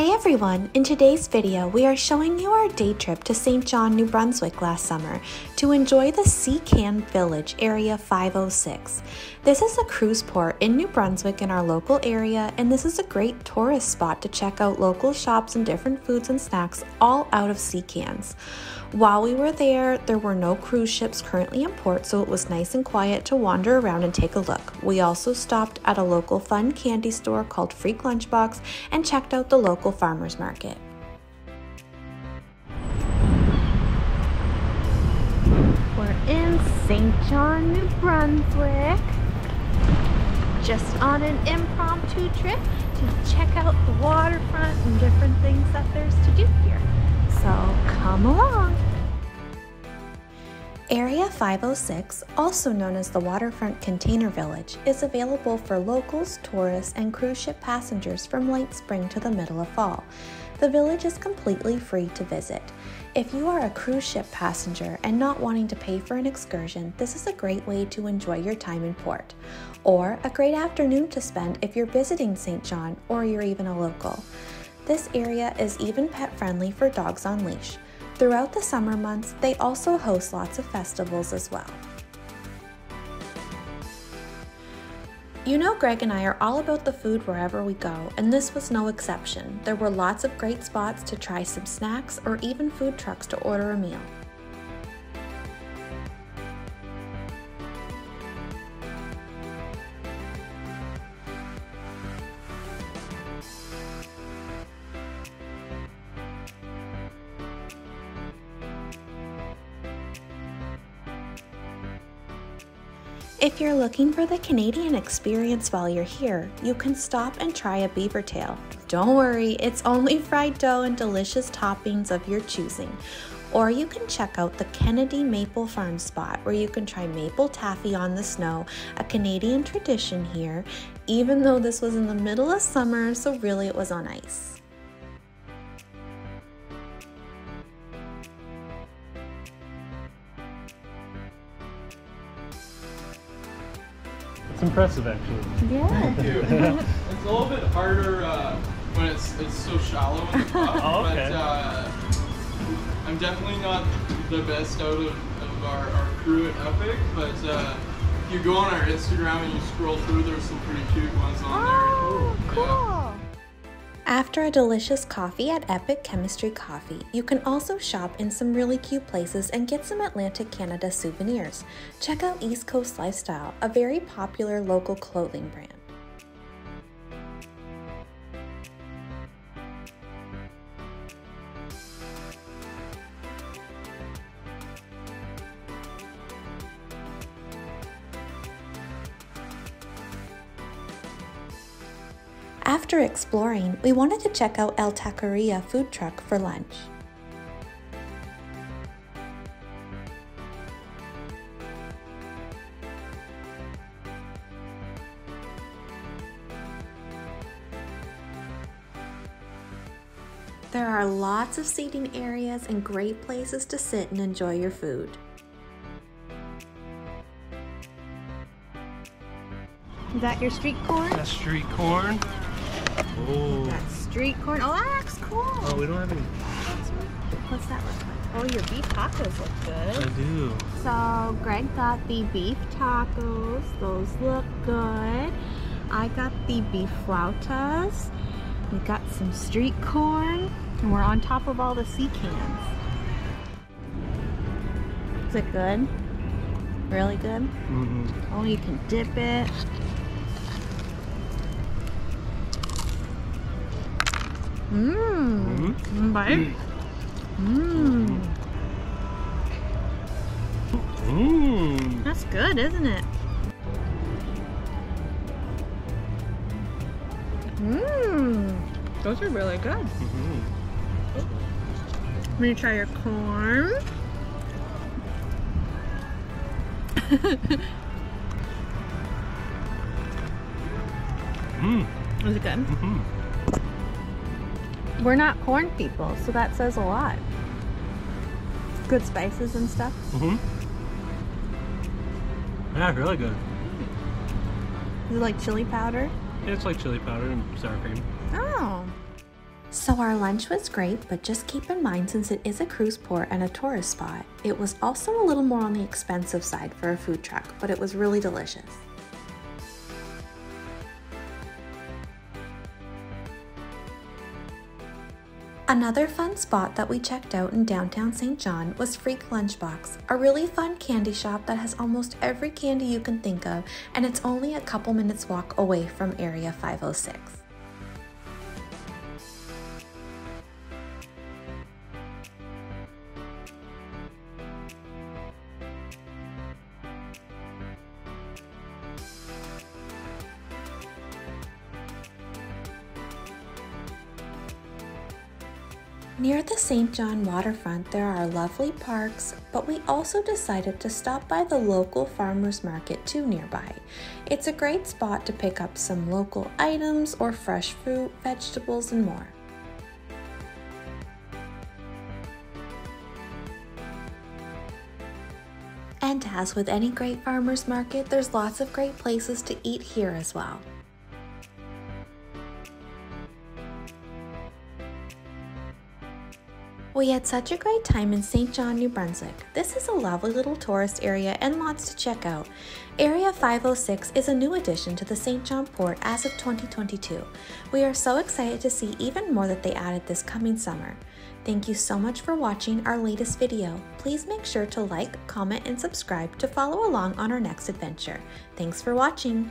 Hey everyone, in today's video we are showing you our day trip to Saint John, New Brunswick last summer to enjoy the Sea Can Village, Area 506. This is a cruise port in New Brunswick in our local area, and this is a great tourist spot to check out local shops and different foods and snacks all out of sea cans. While we were there were no cruise ships currently in port, so it was nice and quiet to wander around and take a look. We also stopped at a local fun candy store called Freak Lunchbox and checked out the local farmers market. We're in Saint John, New Brunswick, just on an impromptu trip to check out the waterfront and different things that there's to do here. So come along. Area 506, also known as the Waterfront Container Village, is available for locals, tourists, and cruise ship passengers from late spring to the middle of fall. The village is completely free to visit. If you are a cruise ship passenger and not wanting to pay for an excursion, this is a great way to enjoy your time in port, or a great afternoon to spend if you're visiting Saint John or you're even a local. This area is even pet-friendly for dogs on leash. Throughout the summer months, they also host lots of festivals as well. You know, Greg and I are all about the food wherever we go, and this was no exception. There were lots of great spots to try some snacks or even food trucks to order a meal. If you're looking for the Canadian experience while you're here, you can stop and try a beaver tail. Don't worry, it's only fried dough and delicious toppings of your choosing. Or you can check out the Kennedy Maple Farm spot, where you can try maple taffy on the snow, a Canadian tradition here, even though this was in the middle of summer, so really it was on ice. It's impressive, actually. Yeah. Thank you. It's a little bit harder when it's so shallow in the top, oh, okay. But I'm definitely not the best out of our crew at Epic, but if you go on our Instagram and you scroll through, there's some pretty cute ones on there. Oh, cool. Yeah. After a delicious coffee at Epic Chemistry Coffee, you can also shop in some really cute places and get some Atlantic Canada souvenirs. Check out East Coast Lifestyle, a very popular local clothing brand. After exploring, we wanted to check out El Taqueria food truck for lunch. There are lots of seating areas and great places to sit and enjoy your food. Is that your street corn? That's street corn. Oh. That's street corn. Oh, that looks cool. Oh, we don't have any. What's that look like? Oh, your beef tacos look good. I do. So, Greg got the beef tacos. Those look good. I got the beef flautas. We got some street corn. And we're on top of all the sea cans. Is it good? Really good? Mm-hmm. Oh, you can dip it. Mmm. Mm-hmm. Bite. Mmm. Mmm. That's good, isn't it? Mmm. Those are really good. Mm-hmm. I'm gonna try your corn. Mm. Was it good? Mm-hmm. We're not corn people, so that says a lot. Good spices and stuff. Mm-hmm. Yeah, really good. Is it like chili powder? Yeah, it's like chili powder and sour cream. Oh. So our lunch was great, but just keep in mind since it is a cruise port and a tourist spot, it was also a little more on the expensive side for a food truck, but it was really delicious. Another fun spot that we checked out in downtown Saint John was Freak Lunchbox, a really fun candy shop that has almost every candy you can think of, and it's only a couple minutes walk away from Area 506. Near the Saint John waterfront, there are lovely parks, but we also decided to stop by the local farmers market too nearby. It's a great spot to pick up some local items or fresh fruit, vegetables, and more. And as with any great farmers market, there's lots of great places to eat here as well. We had such a great time in Saint John, New Brunswick. This is a lovely little tourist area and lots to check out. Area 506 is a new addition to the Saint John port as of 2022. We are so excited to see even more that they added this coming summer. Thank you so much for watching our latest video. Please make sure to like, comment, and subscribe to follow along on our next adventure. Thanks for watching.